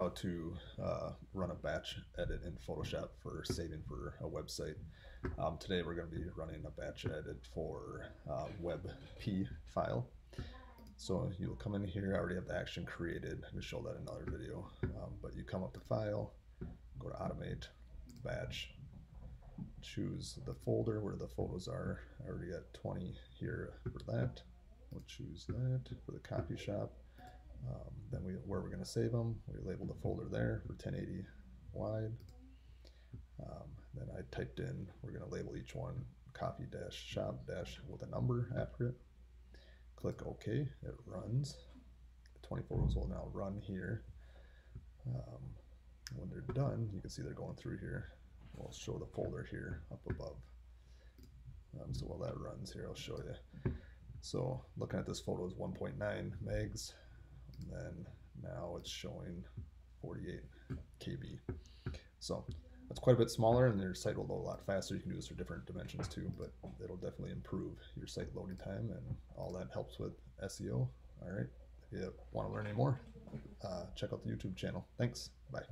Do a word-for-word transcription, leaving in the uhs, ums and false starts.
how to uh, run a batch edit in Photoshop for saving for a website. Um, today we're going to be running a batch edit for uh, WebP file. So you'll come in here, I already have the action created, I'm going to show that in another video. Um, but you come up to File, go to Automate, Batch, choose the folder where the photos are. I already got twenty here for that. We'll choose that for the copy shop. Um, then we, where we're going to save them, we label the folder there for ten eighty wide. Um, then I typed in, we're going to label each one copy dash shop dash with a number after it. Click OK, it runs. The twenty photos will now run here. Um, when they're done, you can see they're going through here. We'll show the folder here up above. Um, so while that runs here, I'll show you. So looking at this photo is one point nine megs. And then now it's showing forty-eight K B. So that's quite a bit smaller, and your site will load a lot faster. You can do this for different dimensions too, but it'll definitely improve your site loading time, and all that helps with S E O. All right, if you want to learn any more, uh, check out the YouTube channel. Thanks. Bye.